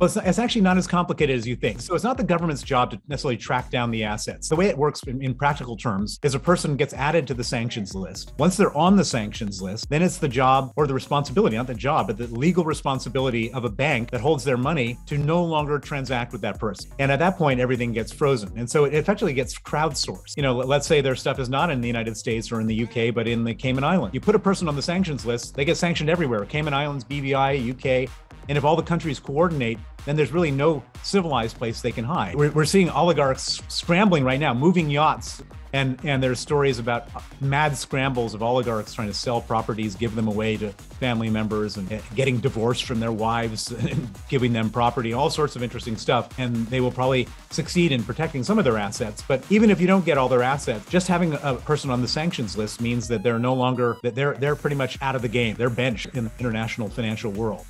Well, it's actually not as complicated as you think. So it's not the government's job to necessarily track down the assets. The way it works in practical terms is a person gets added to the sanctions list. Once they're on the sanctions list, then it's the job or the responsibility, not the job, but the legal responsibility of a bank that holds their money to no longer transact with that person. And at that point, everything gets frozen. And so it effectively gets crowdsourced. You know, let's say their stuff is not in the United States or in the UK, but in the Cayman Islands. You put a person on the sanctions list, they get sanctioned everywhere, Cayman Islands, BVI, UK. And if all the countries coordinate, then there's really no civilized place they can hide. We're seeing oligarchs scrambling right now, moving yachts. And there's stories about mad scrambles of oligarchs trying to sell properties, give them away to family members, and getting divorced from their wives, and giving them property, all sorts of interesting stuff. And they will probably succeed in protecting some of their assets. But even if you don't get all their assets, just having a person on the sanctions list means that they're pretty much out of the game. They're benched in the international financial world.